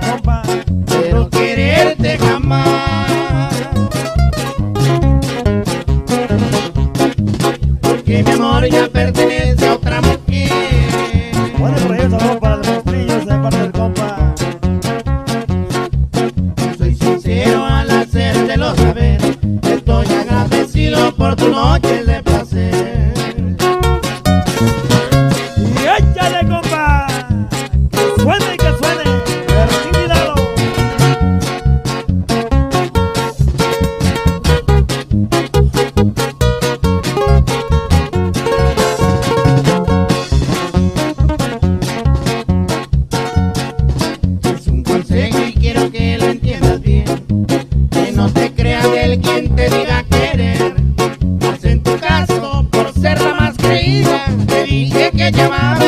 compa, pero quererte jamás. Porque mi amor ya pertenece a otra mujer. Bueno, por ahí el sabor para los brillos de parte del compa. Soy sincero al hacértelo saber, estoy agradecido por tu noche de placer.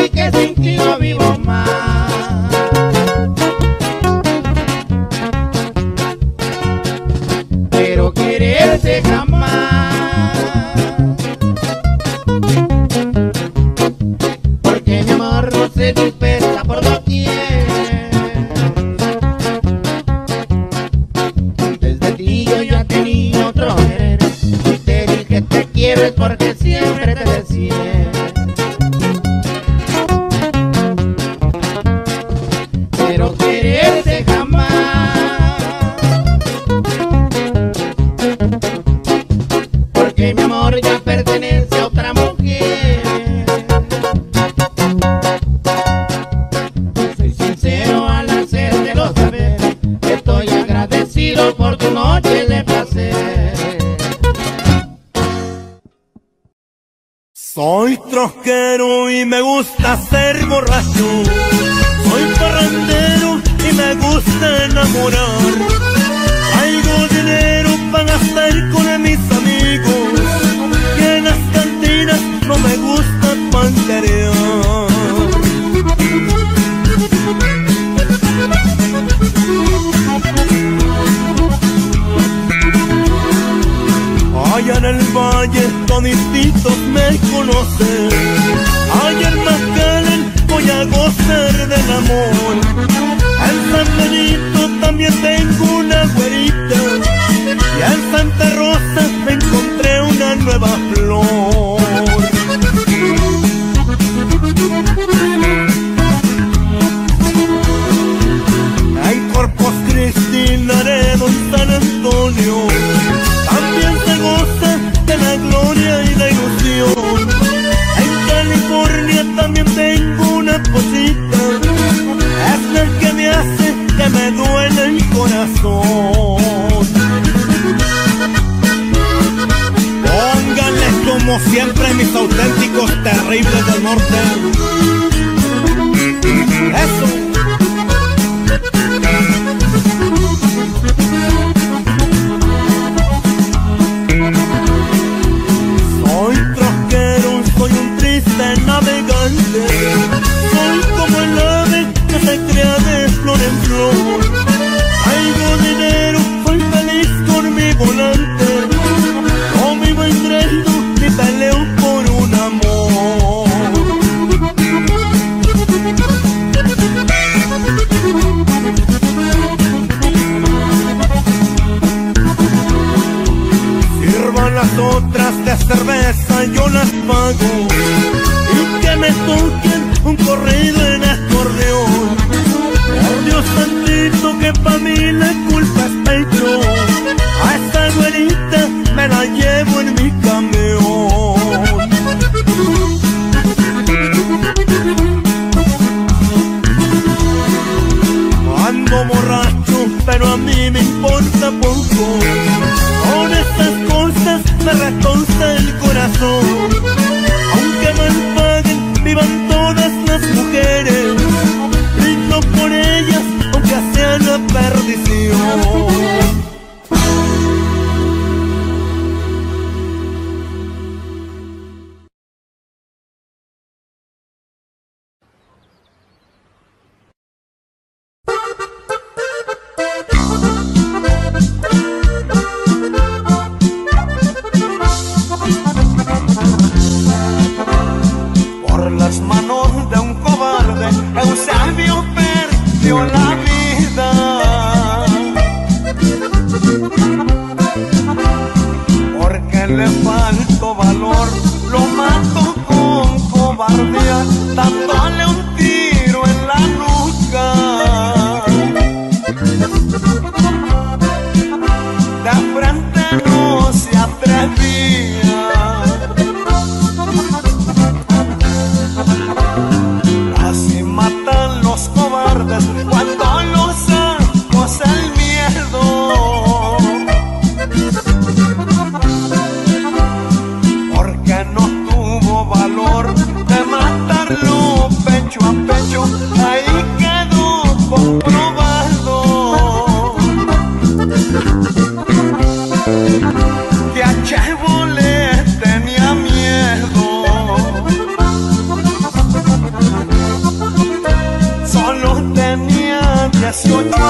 Y que sin ti no vivo más. Pero quererte jamás. Porque mi amor no se dispersa por doquier. Desde ti yo ya tenía otro querer. Si te dije te quiero es porque siempre te decía. Ya pertenece a otra mujer. Soy sincero al hacértelo saber, estoy agradecido por tu noche de placer. Soy troquero y me gusta ser borracho. Soy parrandero y me gusta enamorar. Traigo dinero para gastar con mis amigos. No me gusta pantanear. Allá en el valle todititos me conocen. Allá en Macalén voy a gozar del amor. En San Benito también tengo una güerita. Y en Santa Rosa me encontré una nueva flor. También se goza de la gloria y la ilusión. En California también tengo una esposita. Es el que me hace que me duele el corazón. Pónganles como siempre mis auténticos terribles del norte. Eso. Cerveza yo las pago y que me toquen un corrido en acordeón. Por Dios santito que pa' mí la culpa es pecho. A esta güerita me la llevo en mi camión. Ando borracho pero a mí me importa poco. Con estas cosas me retorce el corazón. Aunque mal paguen, vivan todas las mujeres. Brindo por ellas, aunque sea la perdición.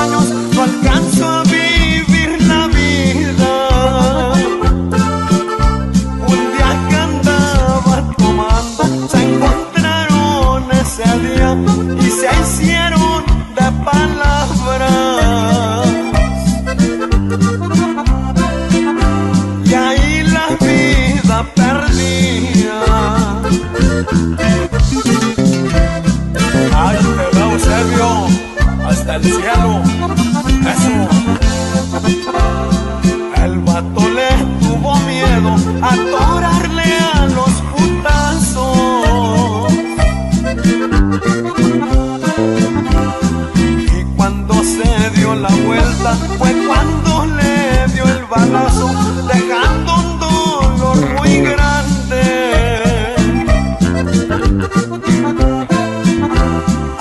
manos, no alcanzo a vivir la vida. Un día que andaba tomando, se encontraron ese día y se hicieron de palabras. Y ahí la vida perdía. Ay, te veo, Eusebio, hasta el cielo. Eso. El vato le tuvo miedo a atorarle a los putazos. Y cuando se dio la vuelta fue cuando le dio el balazo, dejando un dolor muy grande.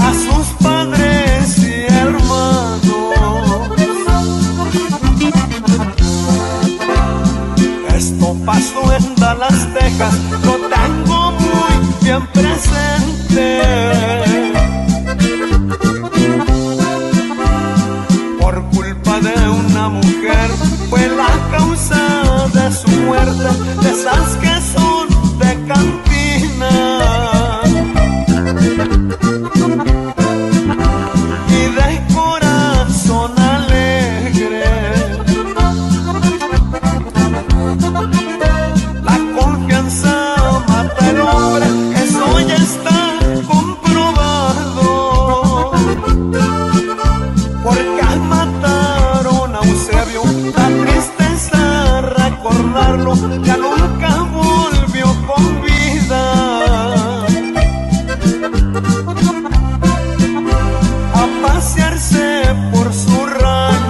A sus padres y hermanos. Esto pasó en Dallas, Texas, lo tengo muy bien presente. Por culpa de una mujer fue la causa de su muerte, de esas que son de cantina. Y de corazón alegre, la confianza mata al hombre, eso ya está comprobado. Porque mataron a Eusebio, la tristeza recordarlo, ya nunca volvió con vida a pasearse por su rancho.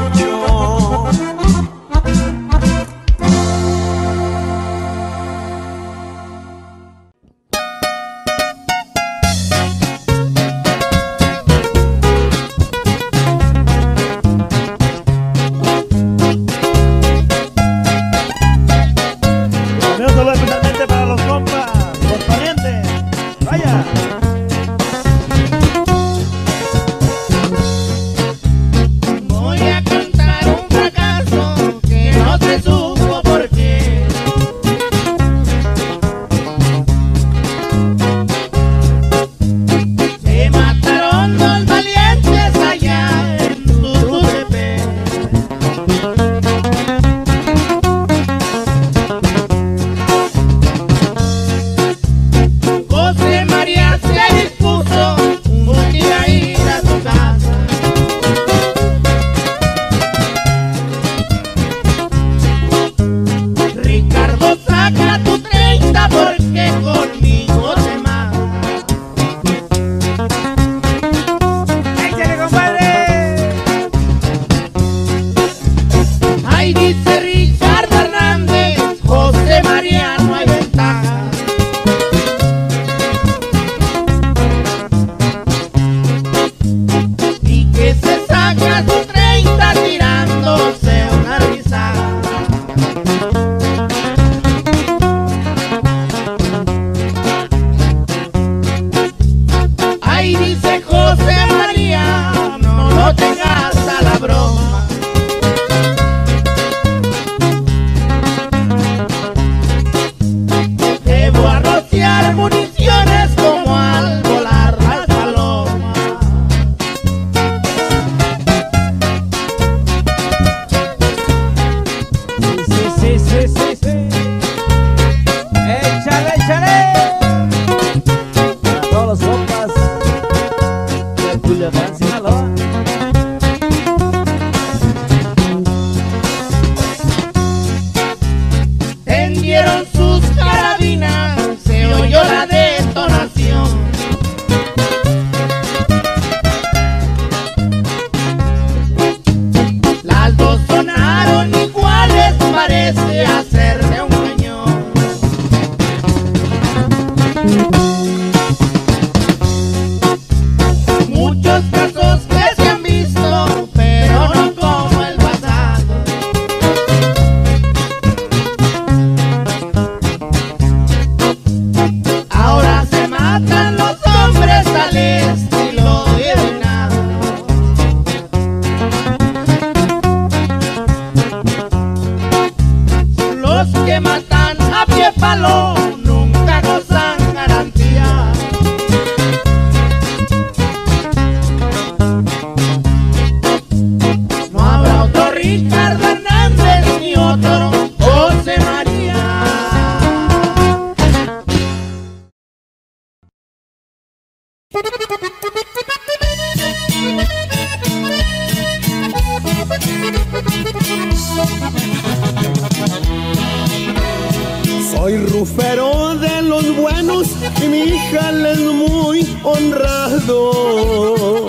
Soy rufero de los buenos y mi hija es muy honrado.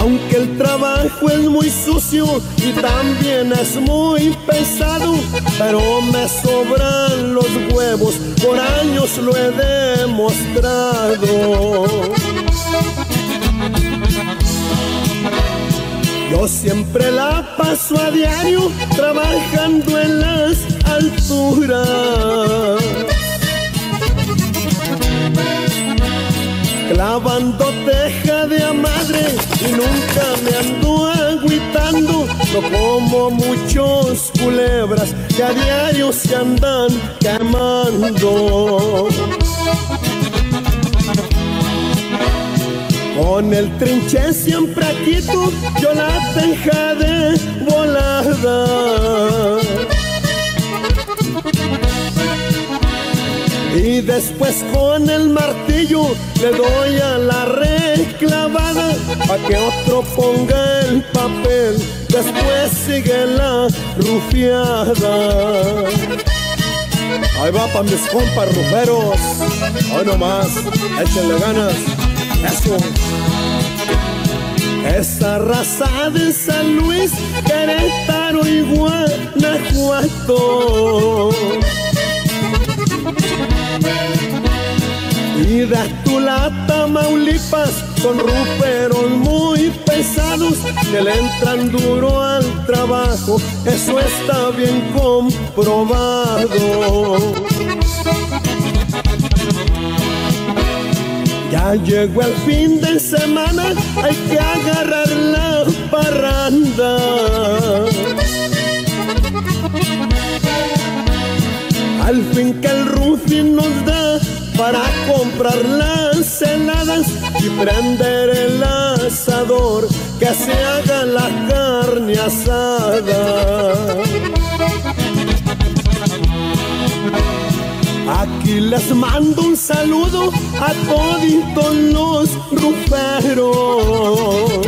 Aunque el trabajo es muy sucio y también es muy pesado, pero me sobran los huevos, por años lo he demostrado. Yo siempre la paso a diario trabajando en las alturas, clavando teja de a madre y nunca me ando agüitando, no como muchos culebras que a diario se andan quemando. Con el trinche siempre quito yo la teja de volada. Y después con el martillo le doy a la reclavada para que otro ponga el papel, después sigue la rufiada. Ahí va pa' mis compas ruferos, hoy nomás, échenle ganas, eso. Esa raza de San Luis, Querétaro y Guanajuato, y de Tula, Tamaulipas, son ruferos muy pesados que le entran duro al trabajo, eso está bien comprobado. Ya llegó el fin de semana, hay que agarrar la parranda. Al fin que el rufín nos da para comprar las heladas y prender el asador, que se haga la carne asada. Aquí les mando un saludo a toditos los ruferos.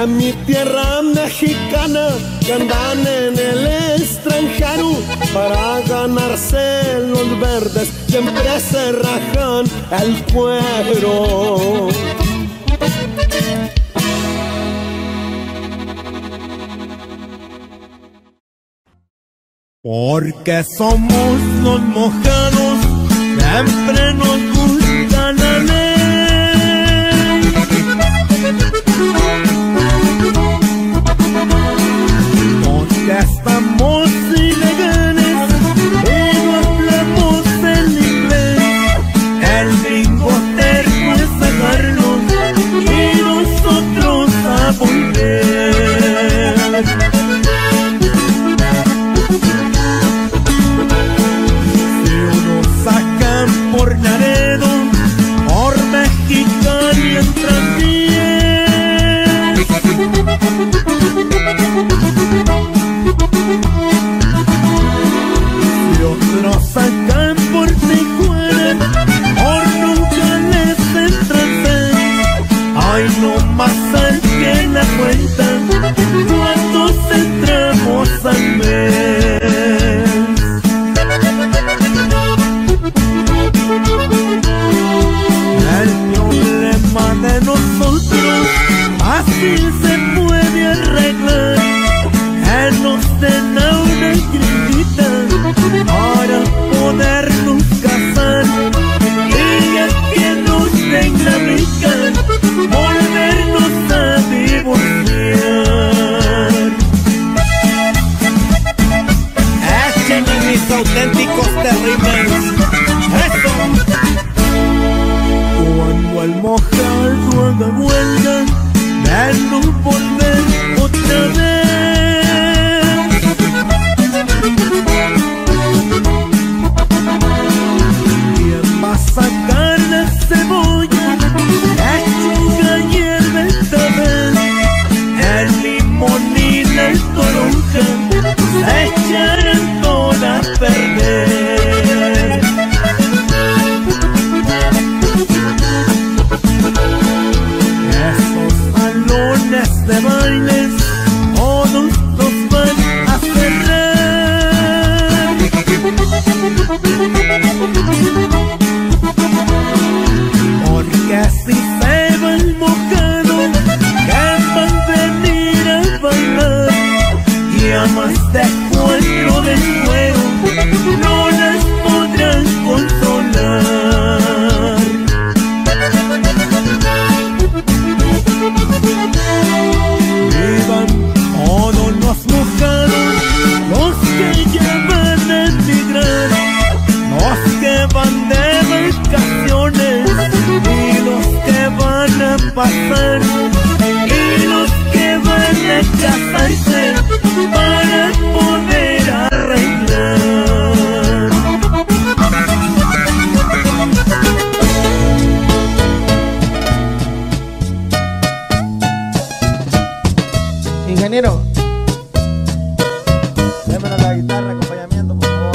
A mi tierra mexicana que andan en el extranjero para ganarse los verdes, siempre se rajan el cuero. Porque somos los mojados, siempre nos gusta la ley. Porque estamos ilegales y no hablamos el inglés. El gringo terco es sacarnos y nosotros a volver. Cuando al mojar rueda huelga, pasar, y los que van a casarse para poder arreglar. Ingeniero, démelo la guitarra, acompañamiento, por favor.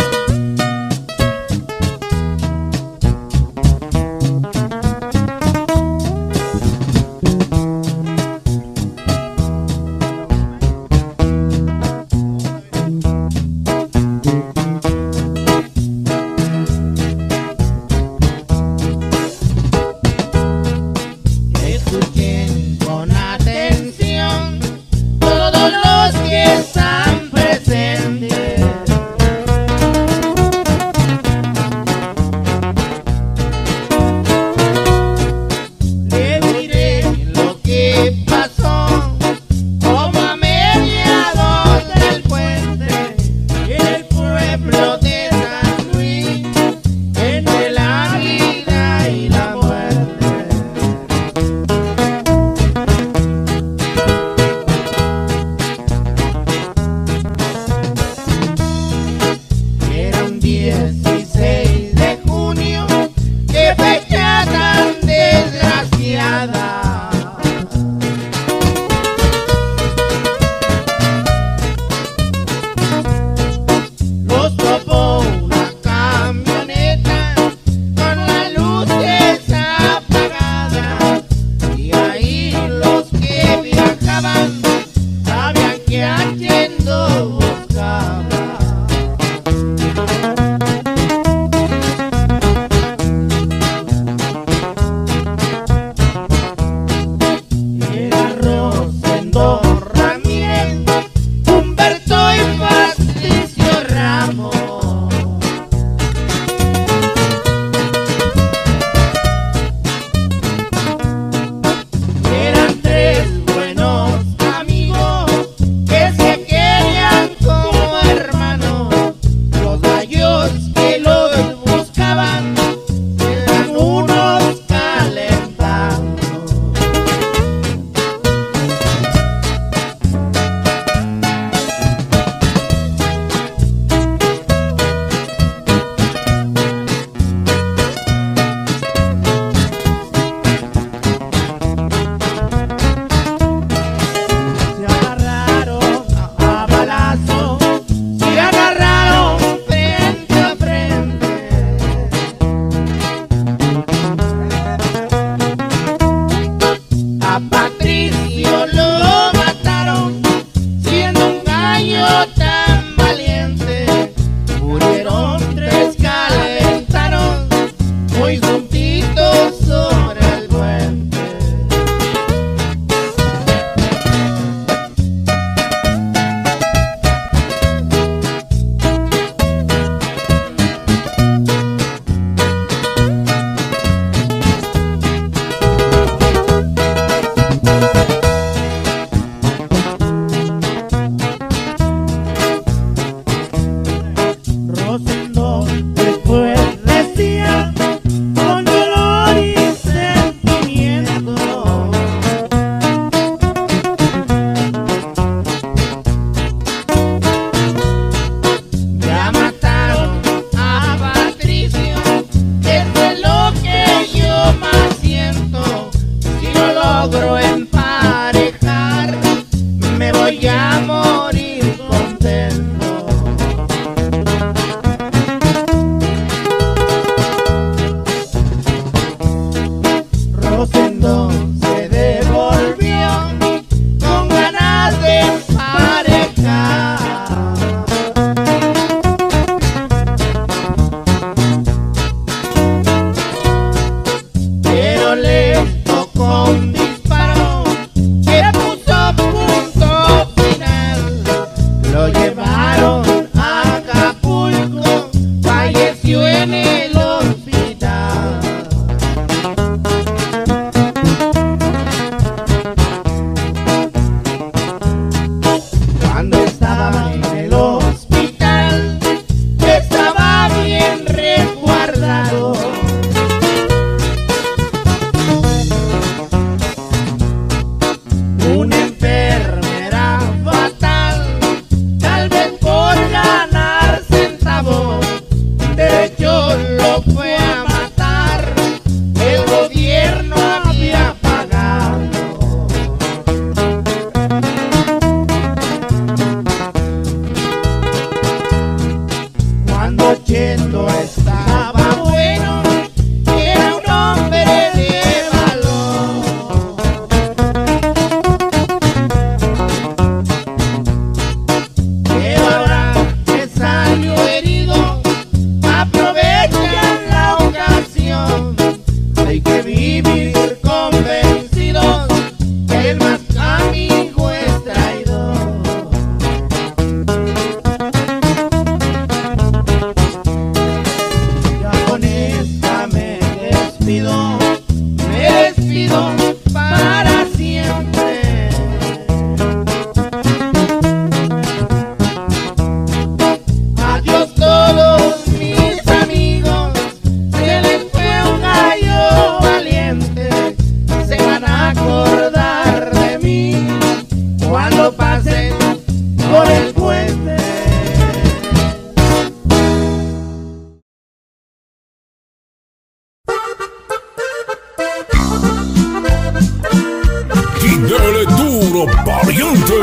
Negro Valiente,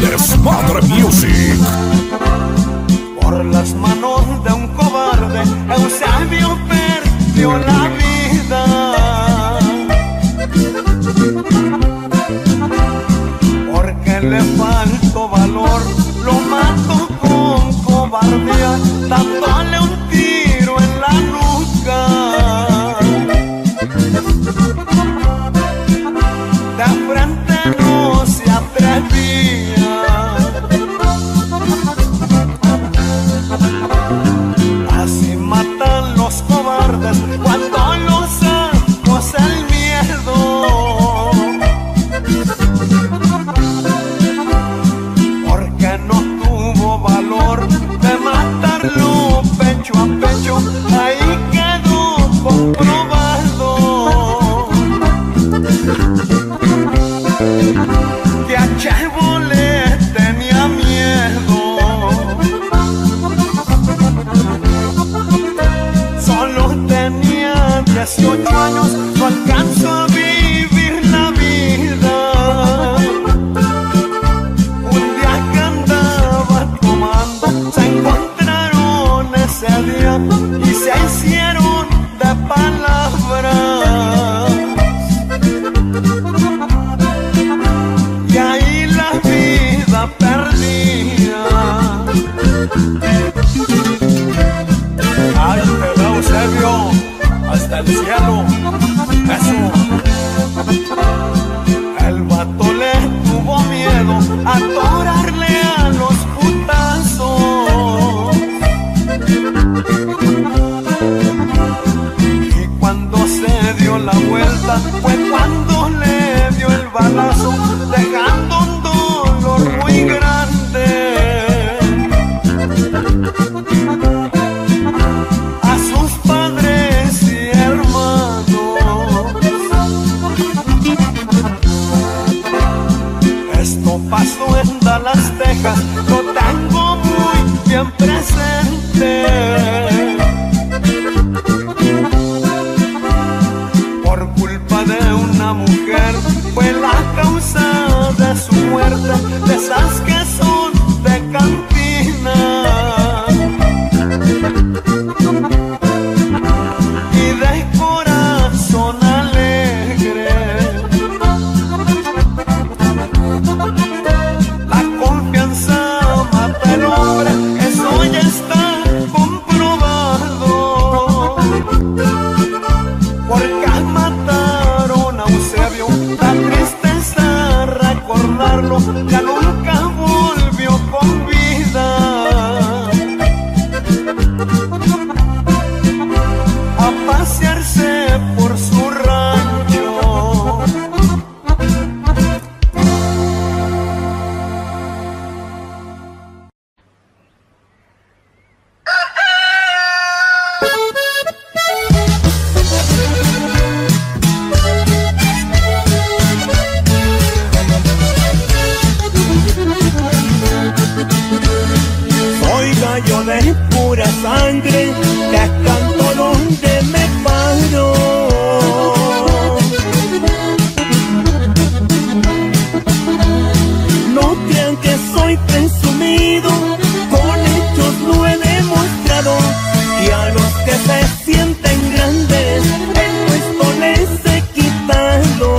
Desmadre Music. Por las manos de un cobarde, Eusebio perdió la vida, porque le faltó valor, lo mató con cobardía, dándole un tiro en la nuca. Así matan los cobardes cuando los amos el miedo, porque no tuvo valor de matarlo pecho a pecho. Ahí quedó comprobado que a Chevo le tenía miedo. Solo tenía 18 años, no alcanzó a vivir la vida. Un día que andaba tomando, se encontraron ese día y se hicieron de palabras. Perdida. Ay, te veo, Eusebio, hasta el cielo. Jesús. El vato le tuvo miedo a atorarle a los putazos, y cuando se dio la vuelta fue cuando le dio el balazo, dejando un dolor muy grande. A sus padres y hermanos. Esto pasó en Dallas, Texas, lo tengo muy bien presente, por culpa de una mujer fue la causa de su muerte, de esas que son de cantina y de corazón alegre. La confianza mata al hombre, eso ya está comprobado, porque mataron a Eusebio. La tristeza recordarlo, ya nunca volvió con vida a pasearse por su rancho. Yo de pura sangre, les canto donde me paro. No crean que soy presumido, con hechos lo he demostrado, y a los que se sienten grandes, el puesto les he quitado.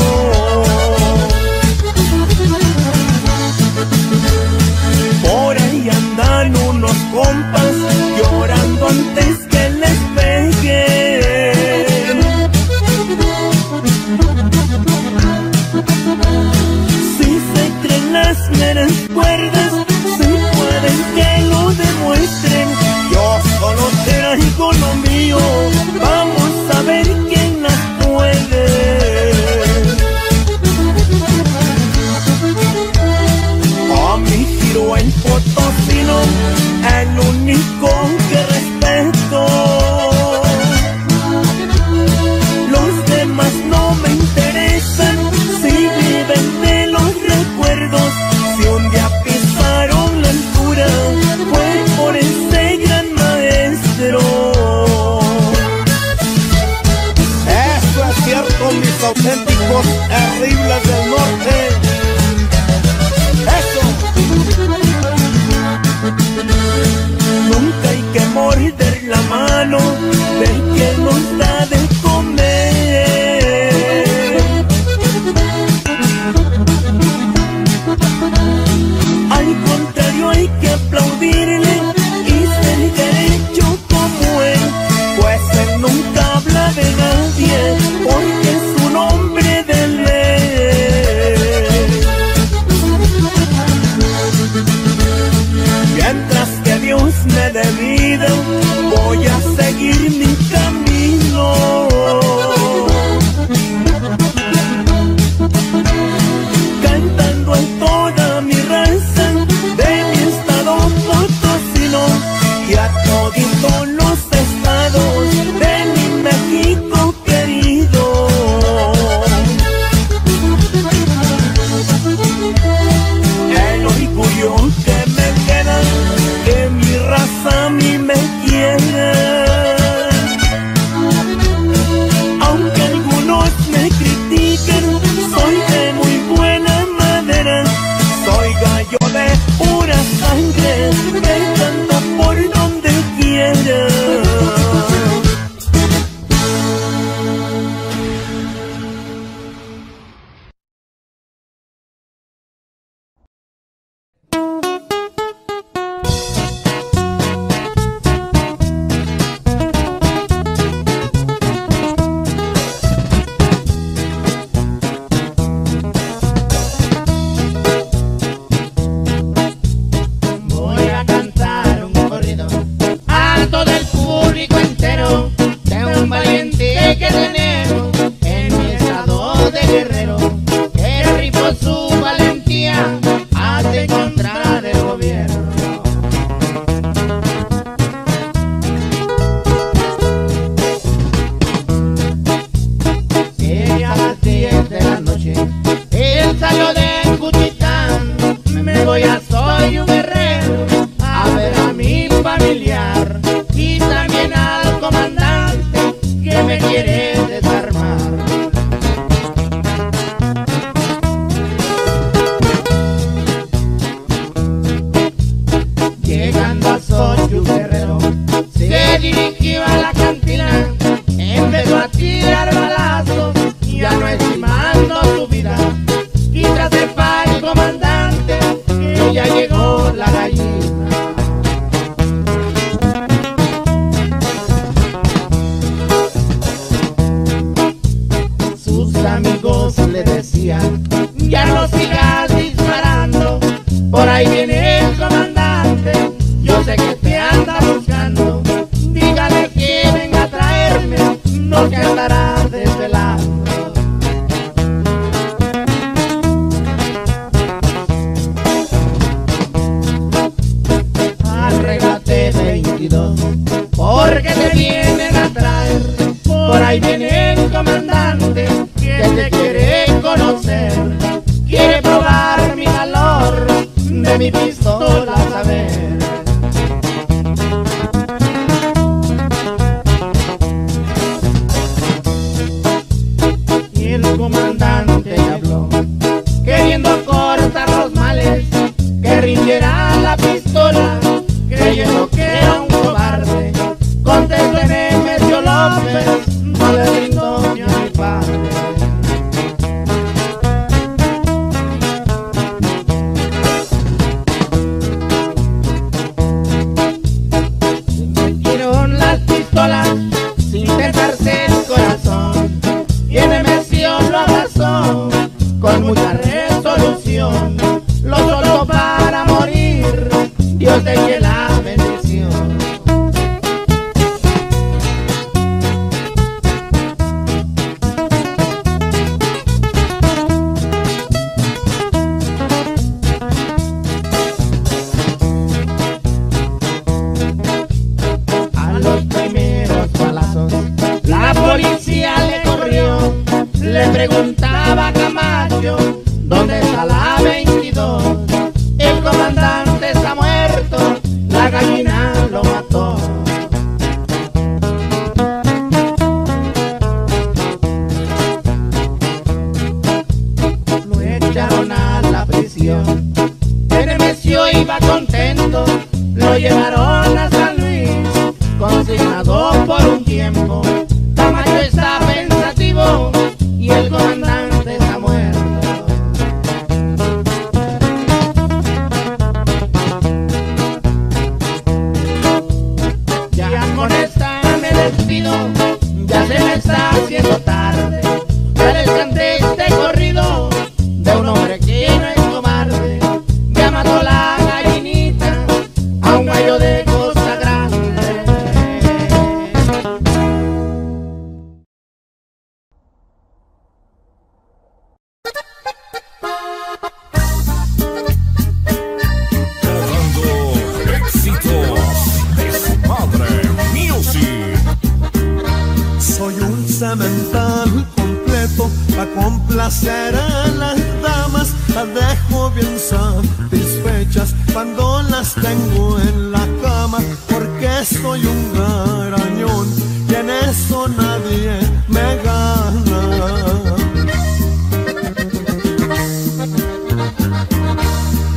Por ahí andan unos compas llorando antes que les peguen. Si se creen las meras cuerdas, si pueden que lo demuestren. Yo solo traigo lo mío, vamos a ver quién las puede. A mi giro el potosino, el único que respeto. Los demás no me interesan, si viven de los recuerdos. Si un día pisaron la altura, fue por ese gran maestro. Eso es cierto, mis auténticos terribles del norte. mano del que nos da de comer. Al contrario, hay que aplaudirle y ser derecho como él, pues él nunca habla de nadie, porque es un hombre de ley. Mientras que Dios me dé vida, voy a seguir mi camino. Cantando en toda mi raza, de mi estado Potosino, y a toditos los estados de mi México querido. El orgullo que me queda, que mi raza a mí me quiere. Lo llevaron a San Luis, consignado. complacer a las damas, las dejo bien satisfechas cuando las tengo en la cama, porque soy un garañón y en eso nadie me gana.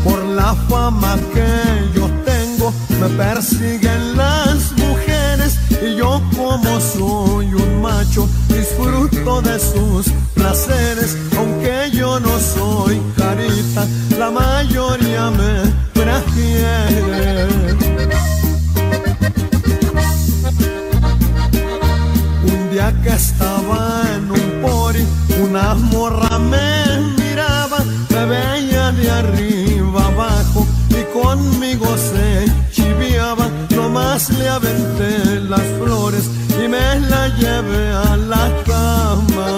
Por la fama que yo tengo me persiguen las mujeres, y yo como soy un macho disfruto de sus placeres. Aunque yo no soy carita, la mayoría me prefiere. Un día que estaba en un pori, una morra me miraba, me veía de arriba abajo y conmigo se chiviaba. Nomás le aventé las flores y me la llevé a la cama.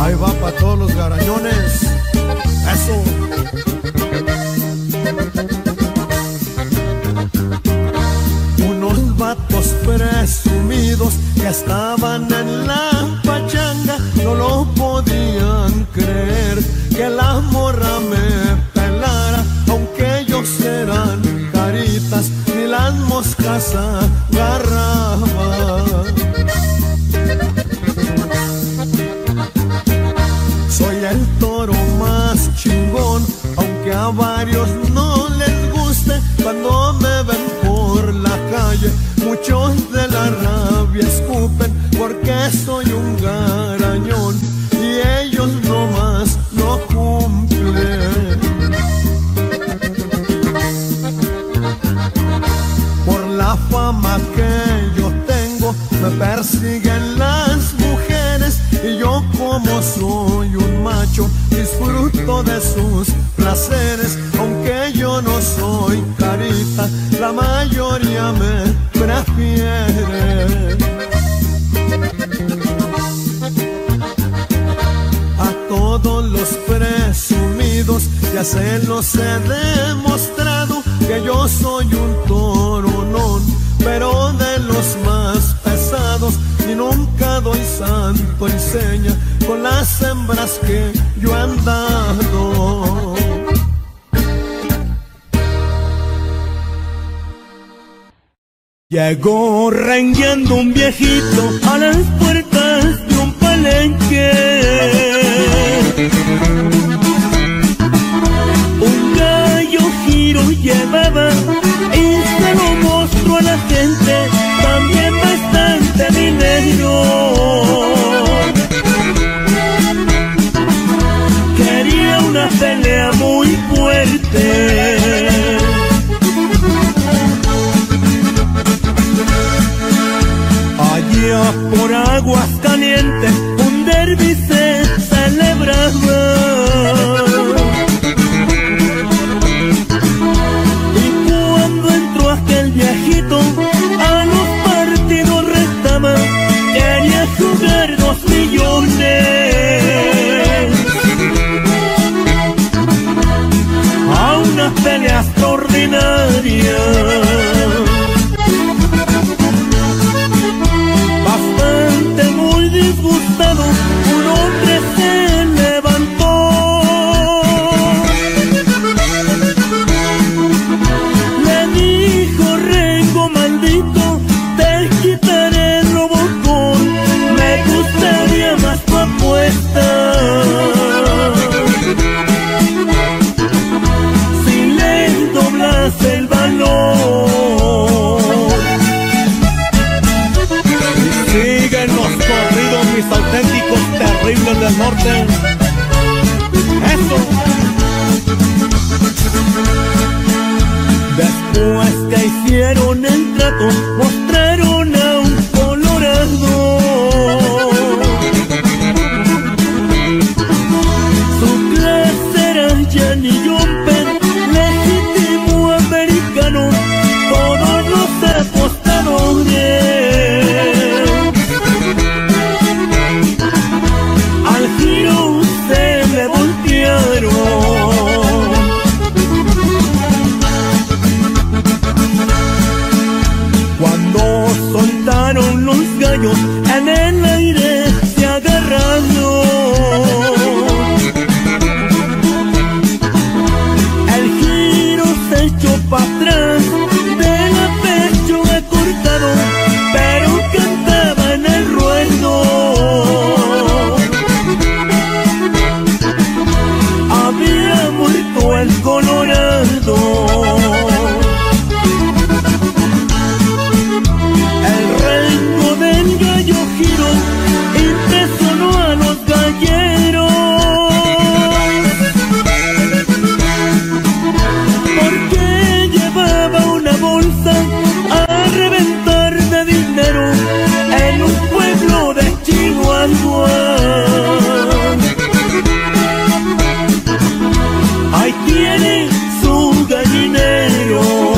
Ahí va para todos los garañones. Eso. Unos vatos presumidos que estaban en la pachanga no lo podían creer, que la morra me pelara. Aunque ellos eran caritas, ni las moscas agarraban. Soy el toro más chingón, aunque a varios no les guste. Cuando me ven por la calle, muchos de la rabia escupen, porque soy un garañón y ellos nomás no cumplen. Por la fama que yo tengo me persiguen las mujeres, y yo como soy un macho disfruto de sus placeres. Aunque yo no soy carita, la mayoría me prefiere. A todos los presumidos ya se los he demostrado que yo soy un toronón, pero de los más pesados, y nunca doy santo y seña con las hembras que yo he andado. Llegó rengueando un viejito a las puertas de un palenque. Un gallo giro llevaba y se lo mostró a la gente, también bastante dinero. Quería una pelea muy fuerte. Allá por aguas calientes un derbi se celebraba. Jugar 2 millones a una pelea extraordinaria. Bastante muy disgustado, un hombre se levantó. Le dijo: rengo maldito, te quitaré el robocón. Me gustaría más tu apuesta. Si le doblas el valor. Y siguen los corridos, mis auténticos terribles del norte. Eso. Después que hicieron el trato, mostraron a un colorado. Su clase era Johnny Jumper, legítimo americano, todos los apostadores. Al giro se le voltearon. Cuando Ahí tiene su gallinero.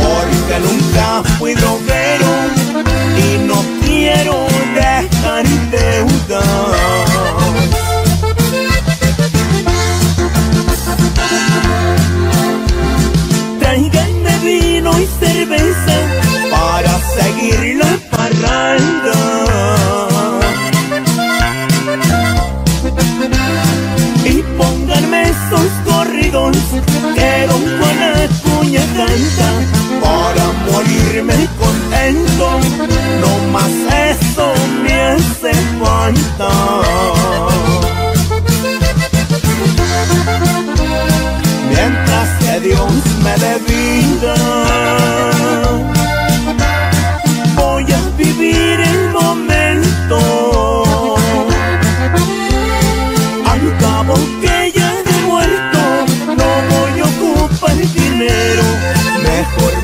Ahorita llamo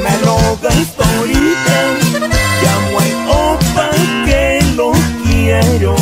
al opa que lo quiero.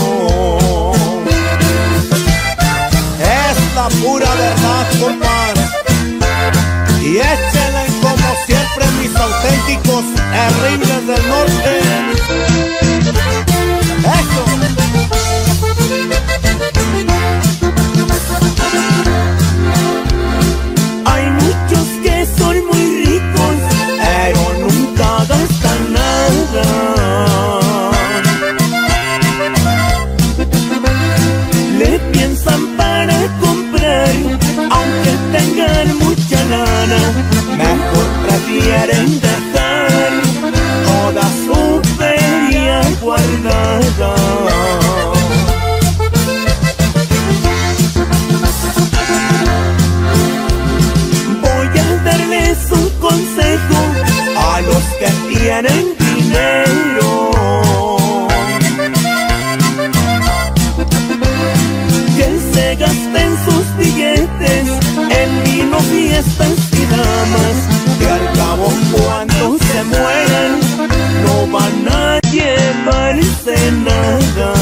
dice nada.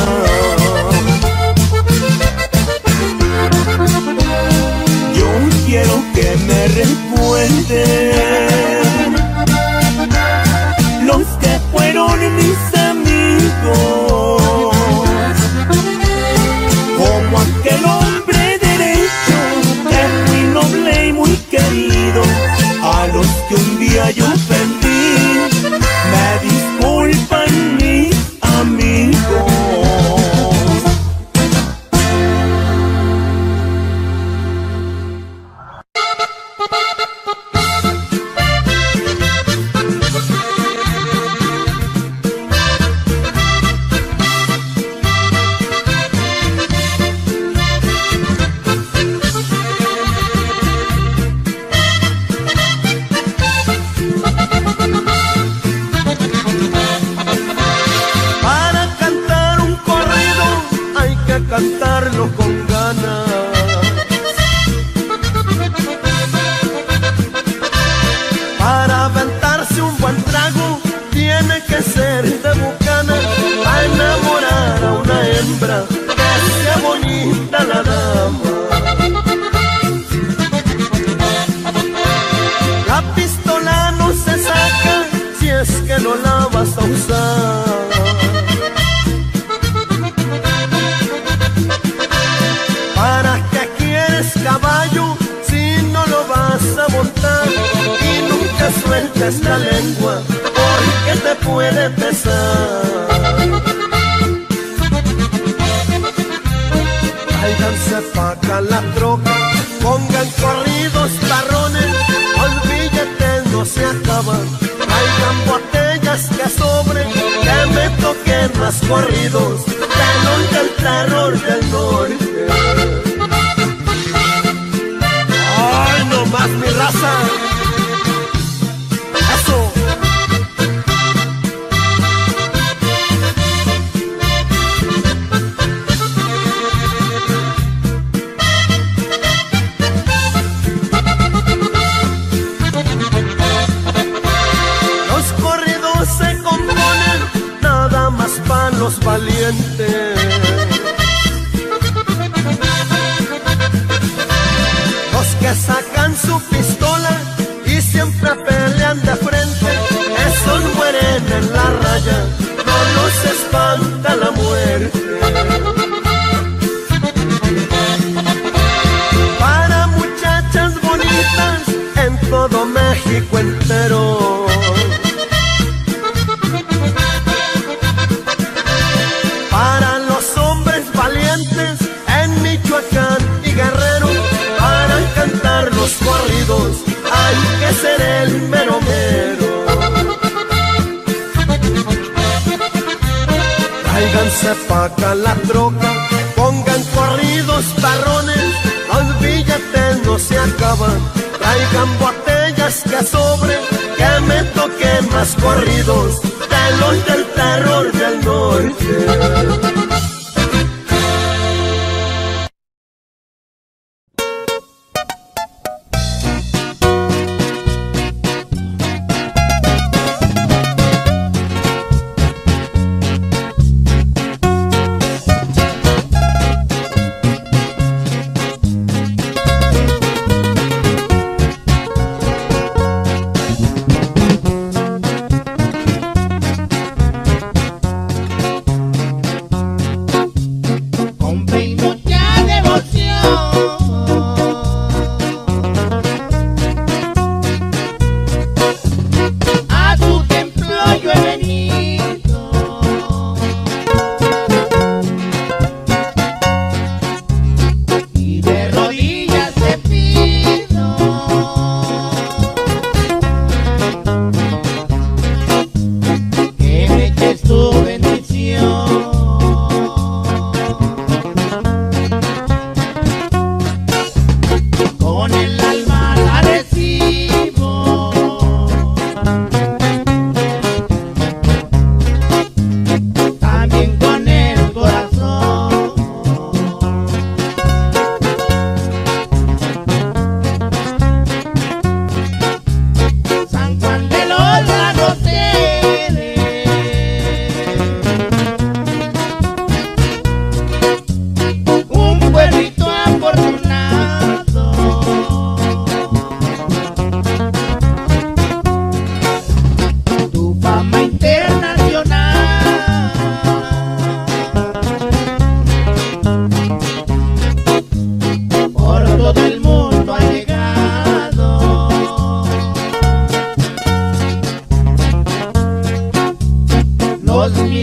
Yo quiero que me recuerden los que fueron mis amigos, como aquel hombre derecho que fui noble y muy querido, a los que un día yo perdí. Me disculpan mis amigos.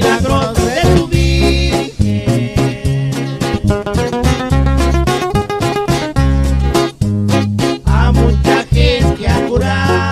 milagroso de tu Virgen. A mucha gente ha curado.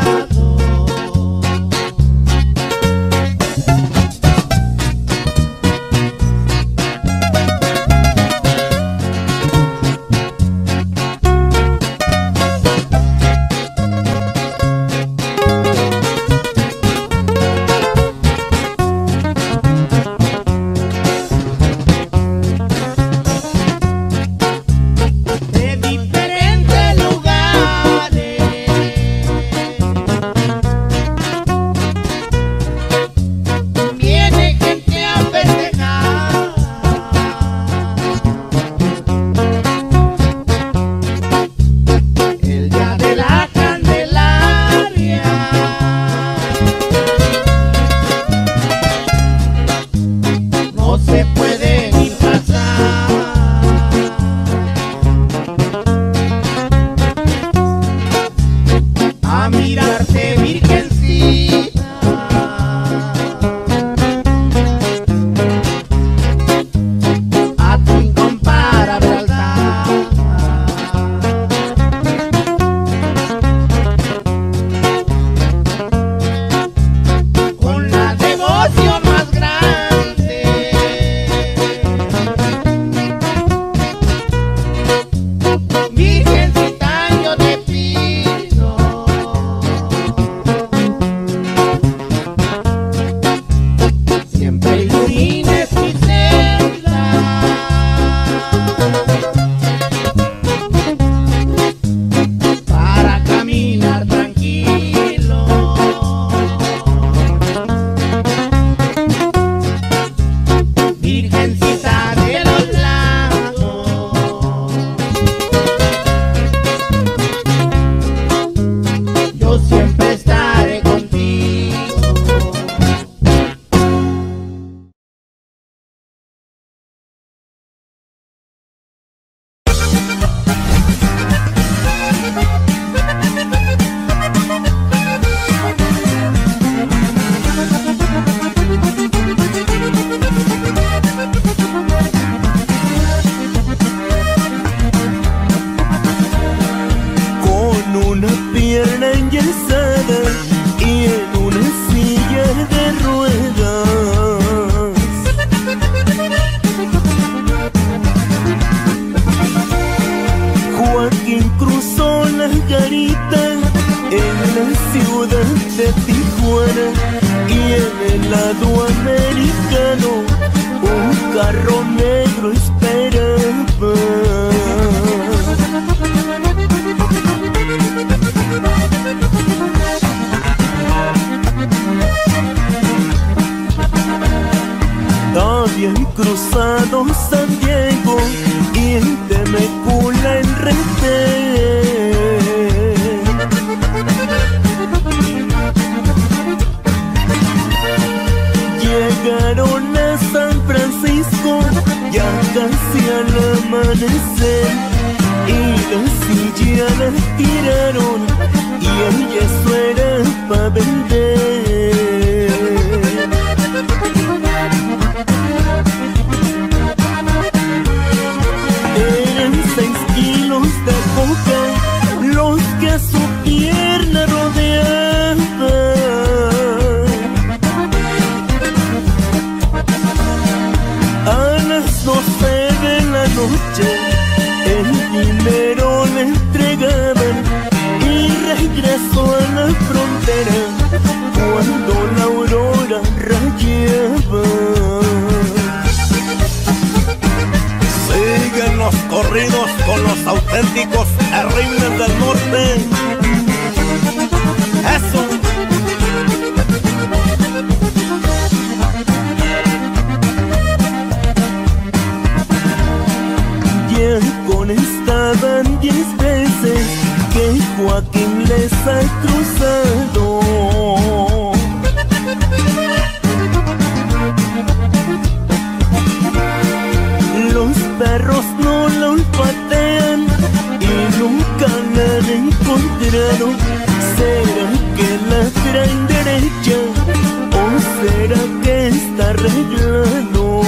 ¿Será que está arreglado? eterno.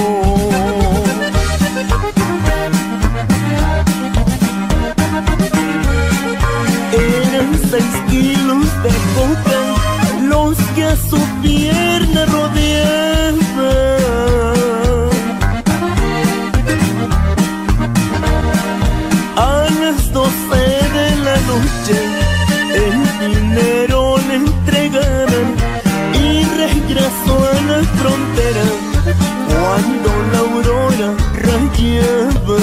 Eran 6 kilos de coca los que a su pierna rodeaban. A las 12 de la noche el dinero le entregaron y regresó a la frontera cuando la aurora rayaba.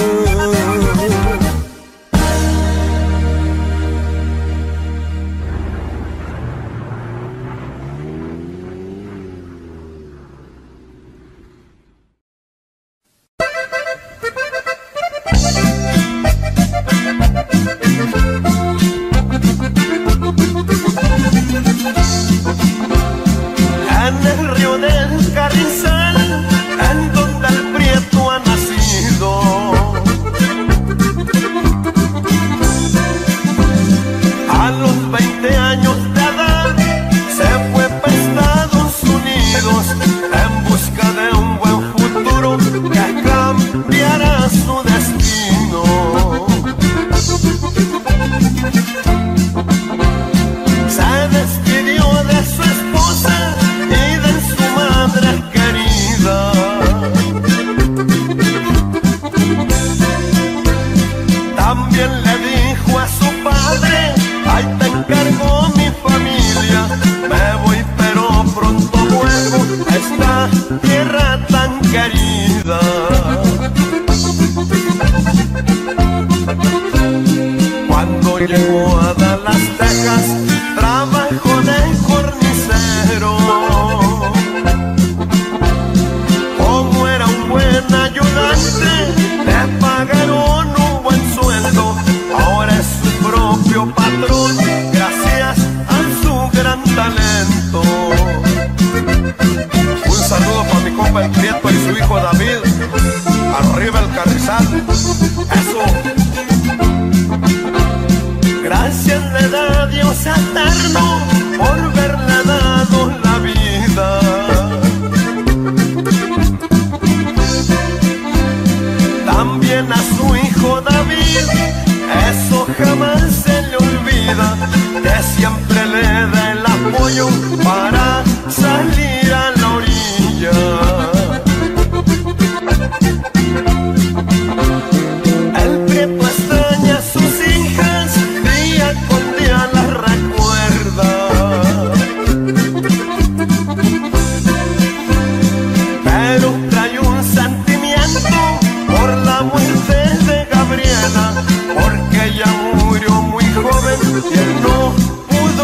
Y él no pudo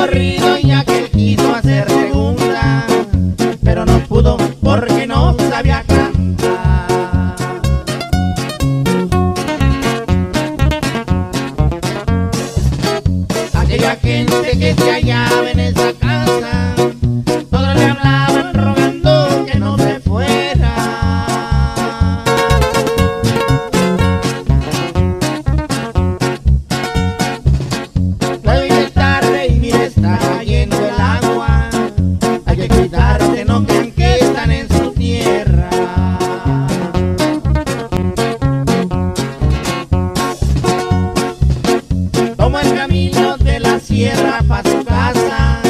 corrido ya que él quiso hacer segunda, pero no pudo porque no sabía cantar. Aquella gente que se hallaba en esa casa, todos le hablaban rogando que no se fuera. Luego y de tarde y mira está cayendo el agua, hay que cuidarse, no crean que están en su tierra. Toma el camino de la sierra para su casa,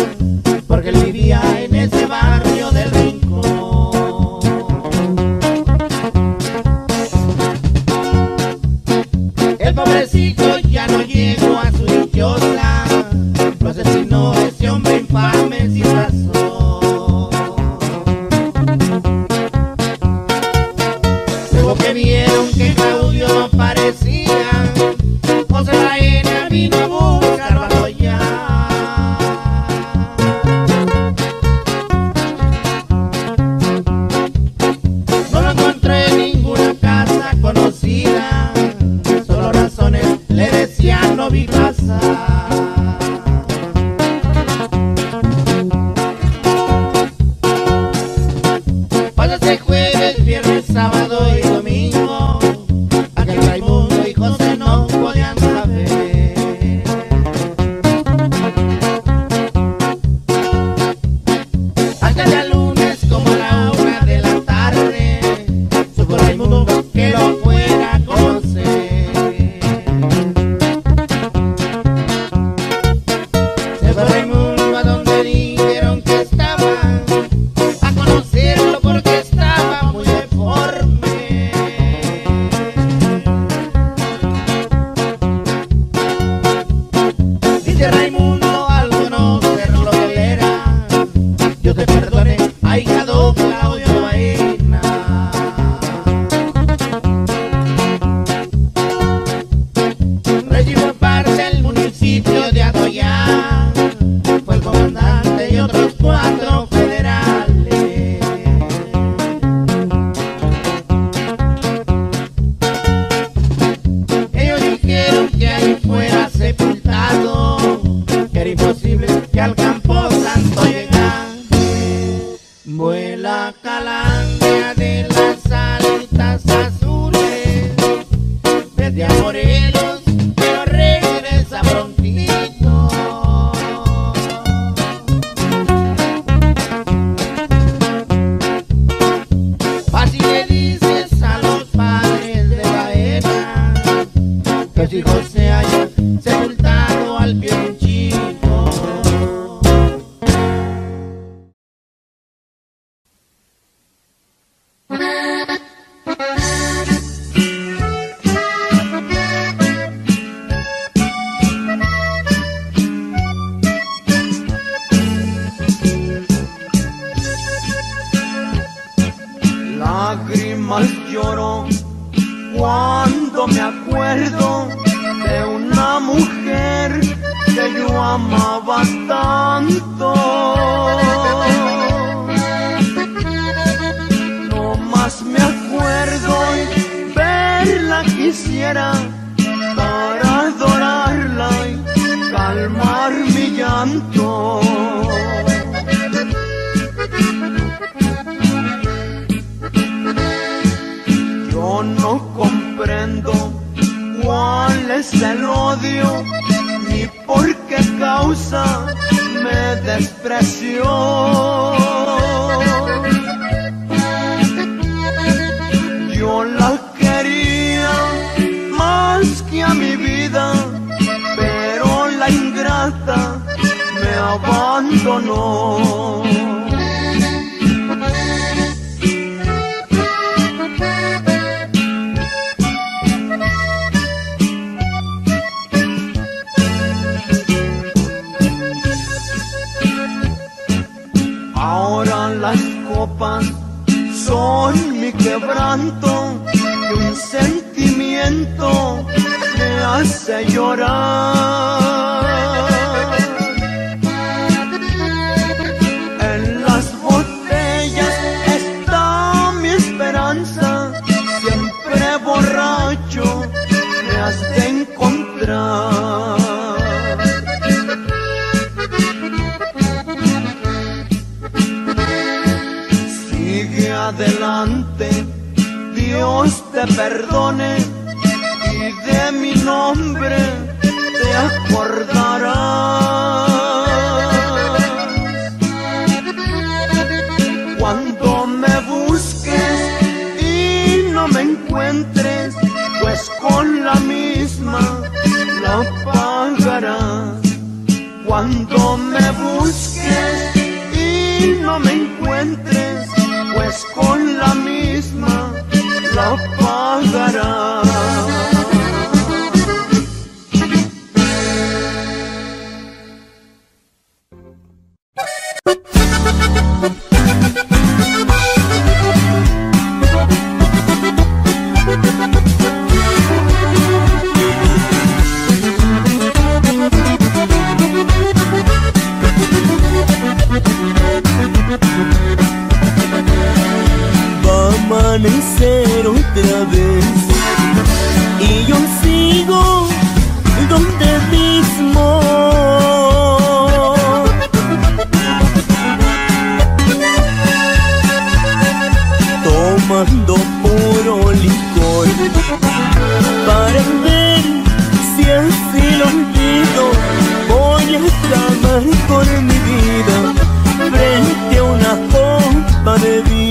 porque él vivía en ese barrio del Rincón. El pobrecito ya no llegó a su dichosa, lo asesinó ese hombre infame sin razón. Luego que vieron que Claudio no aparecía, José Raena vino a buscarlo ya. No lo encontré en ninguna casa conocida, solo razones le decían no vi pasar. Pásase jueves, viernes, sábado y domingo, aquel Raimundo y José no podían saber. Hasta el día lunes como a la 1 de la tarde, supo Raimundo que lo fuera a conocer. Se fue Raimundo a donde dijeron que estaba, a conocerlo porque estaba muy deforme. Dice Raimundo al conocer lo que él era, yo te perdoné, ahijado Claudio Baena. Recibió parte el municipio de Atoyá, fue el comandante y otros 4 federales. Ellos dijeron que ahí fuera sepultado, que era imposible que al campo santo llegase. Vuela calandria de las alitas azules desde a Morelos, pero regresa prontito. Así le dices a los padres de Baena que su hijo se haya sepultado al pie de un chico. Lágrimas lloro cuando me acuerdo de una mujer que yo amaba tanto. No más me acuerdo y verla quisiera para adorarla y calmar mi llanto. Yo no comprendo cuál es el odio ni por qué causa me despreció. Yo la quería más que a mi vida, pero la ingrata me abandonó. Ahora las copas son mi quebranto, y un sentimiento me hace llorar. te perdone y de mi nombre te acordarás. Cuando me busques y no me encuentres, pues con la misma la pagarás. Cuando me busques y no me encuentres, pues con la misma la pagarás. Amanecer otra vez y yo sigo donde mismo. Tomando puro licor para ver si así lo olvido. Voy a acabar con mi vida frente a una copa de vino.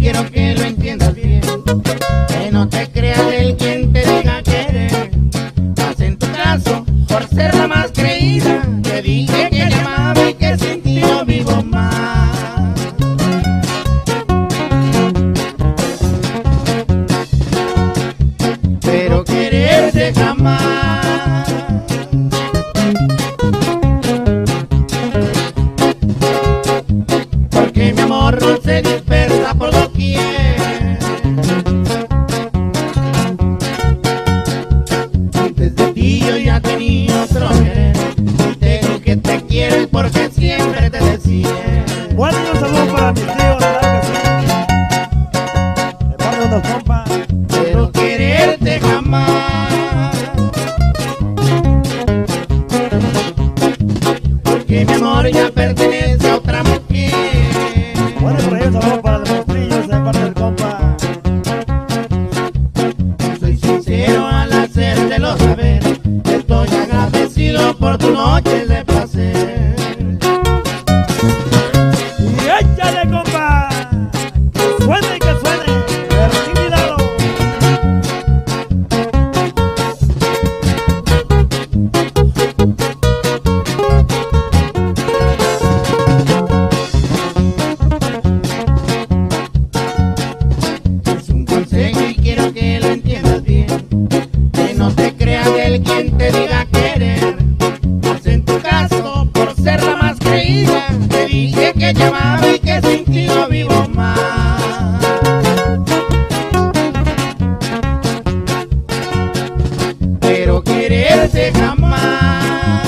Quiero que olvidarse jamás,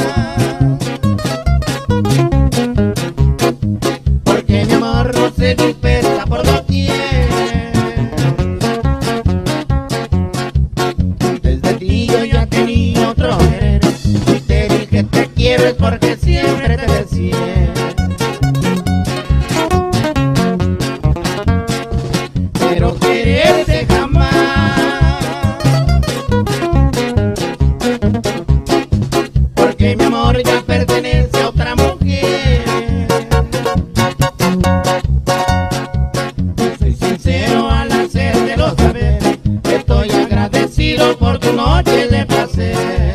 porque mi amor se dispersa por doquier. Desde ti yo ya tenía otro querer, si te dije te quiero es porque siempre te decía. Pero quererte jamás, porque mi amor ya pertenece a otra mujer. Soy sincero al hacértelo saber, estoy agradecido por tu noche de placer.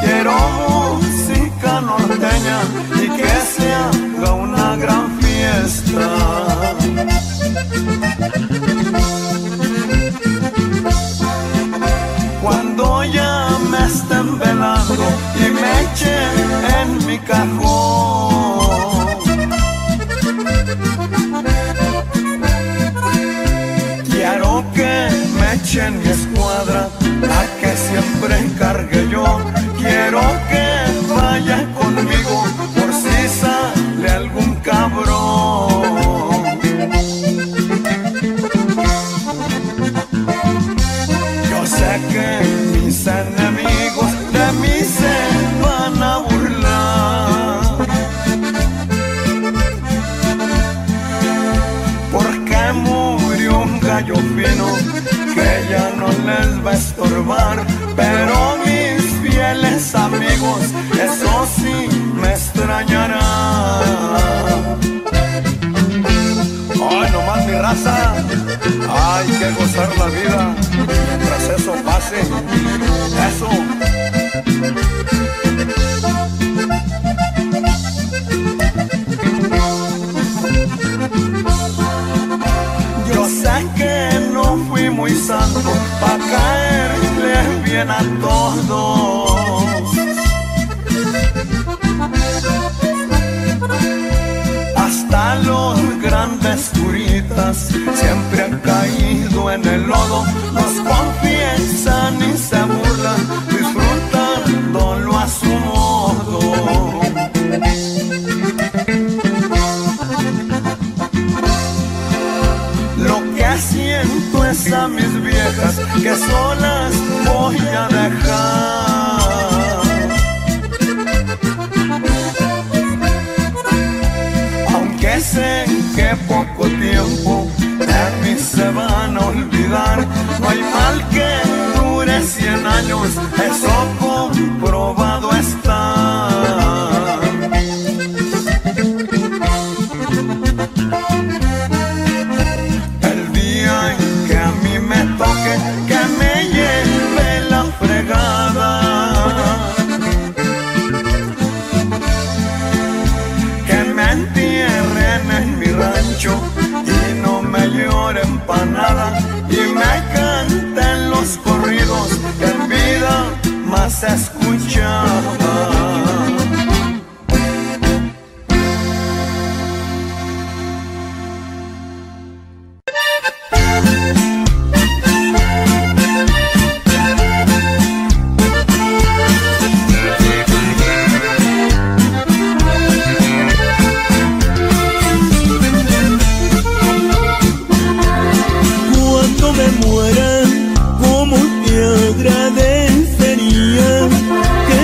Quiero música norteña y que se haga una gran fiesta. Cuando ya me estén velando y me echen en mi cajón, quiero que me echen mi escuadra, la que siempre encargué yo. Quiero que vayas conmigo por si sale algún cabrón. Yo sé que mis enemigos de mí se van a burlar, porque murió un gallo fino que ya no les va a estorbar, pero mis fieles amigos, eso sí me extrañarán. Ay, nomás mi raza, hay que gozar la vida, mientras eso pase, eso. Yo sé que no fui muy santo pa' caerles bien a todos, hasta los grandes curitas siempre han caído en el lodo. Nos confiesan y se burlan, disfrutándolo a su modo. Siento es a mis viejas que solas voy a dejar, aunque sé que poco tiempo de mí se van a olvidar. No hay mal que dure 100 años, eso comprobado está. Que me lleve la fregada, que me entierren en mi rancho y no me lloren pa' nada, y me canten los corridos que en vida más escuchaba. Muera, como te agradecería que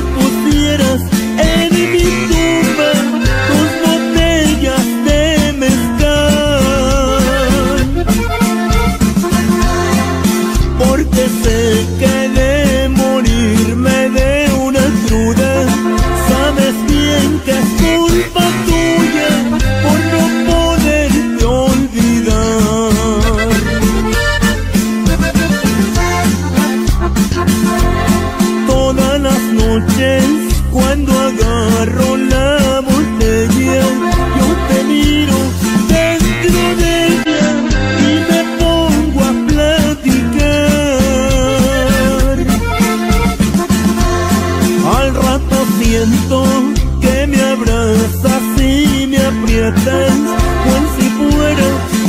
fuera tan buen si fuera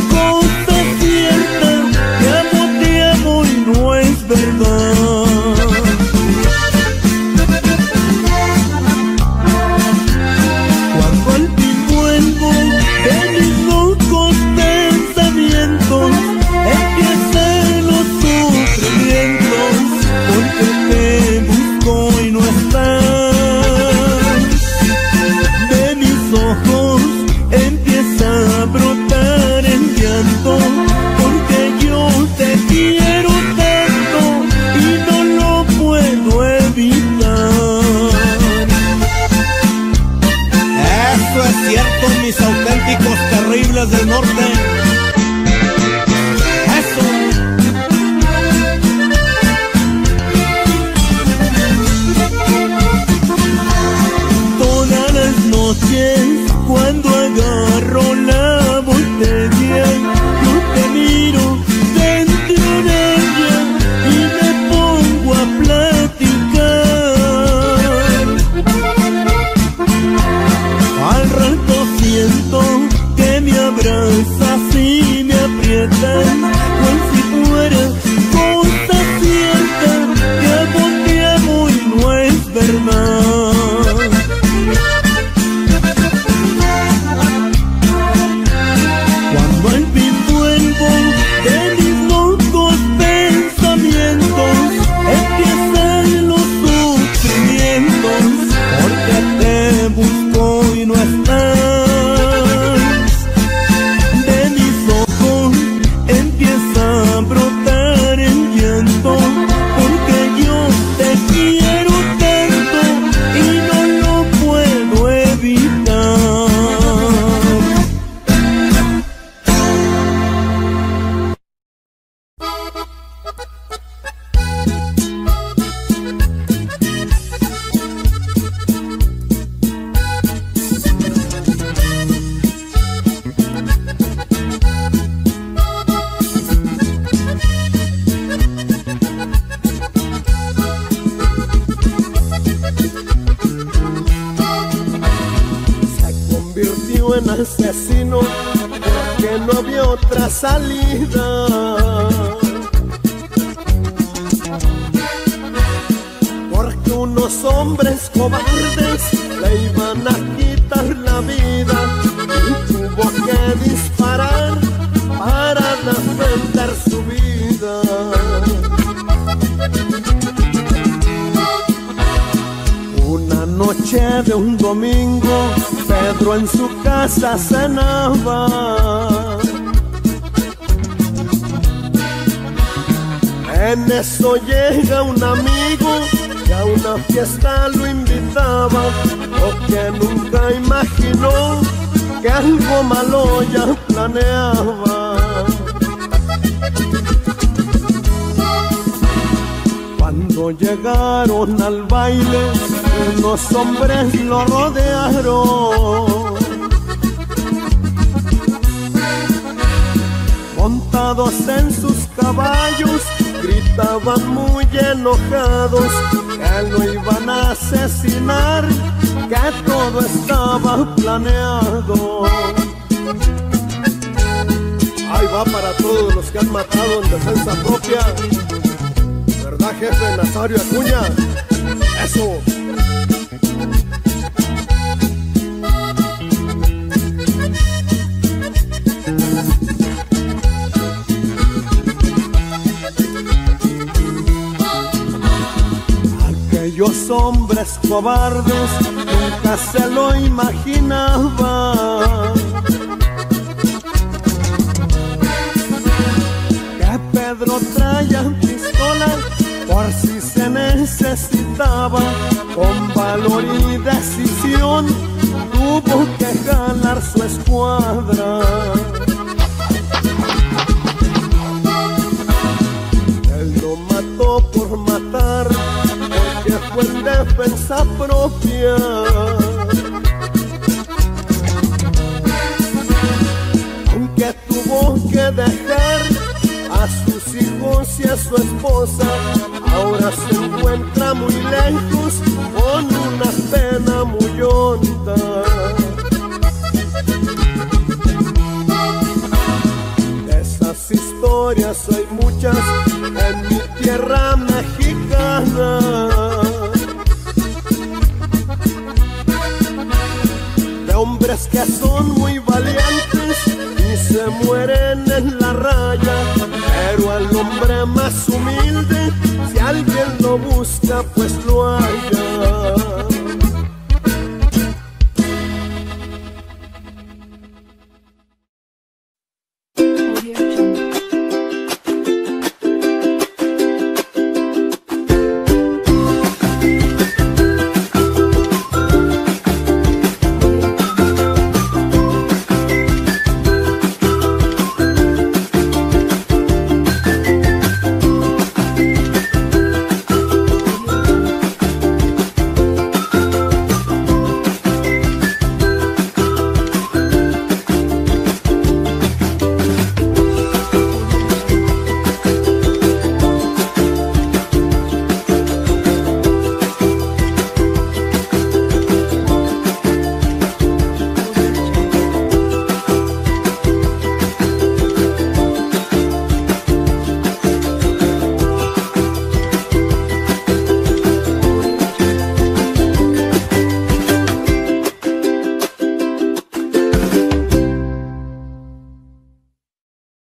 cosa cierta. Te amo y no es verdad. Cuando al fin vuelvo de mis locos pensamientos, empiezan los sufrimientos, porque te busco y no estás. Mis auténticos terribles del norte. Eso. Todas las noches cuando agarro la botella, yo te miro dentro de ella y me pongo a platicar. Al rato siento que me abrazas y me aprietas, cual si fuera cosa cierta. Te amo y no es verdad. Cuando al fin vuelvo de mis locos pensamientos, empiezan los sufrimientos, porque te busco y no estás. Asesino, porque no había otra salida, porque unos hombres cobardes le iban a quitar la vida y tuvo que disparar para defender su vida. Una noche de un domingo, Pedro en su casa cenaba. En eso llega un amigo que a una fiesta lo invitaba, porque nunca imaginó que algo malo ya planeaba. Cuando llegaron al baile, unos hombres lo rodearon. Montados en sus caballos, gritaban muy enojados que lo iban a asesinar, que todo estaba planeado. Ahí va para todos los que han matado en defensa propia. ¿Verdad, jefe Nazario Acuña? ¡Eso! Aquellos hombres cobardes nunca se lo imaginaban que Pedro traía pistola por si se necesitaba. Con valor y decisión tuvo que jalar su escuadra. Él lo mató por matar, porque fue en defensa propia. Aunque tuvo que dejar a sus hijos y a su esposa, ahora se encuentra muy lejos con una pena muy honda. historias hay muchas en mi tierra mexicana, de hombres que son muy valientes y se mueren en la raya, pero al hombre más humilde, si alguien lo busca, pues lo halla.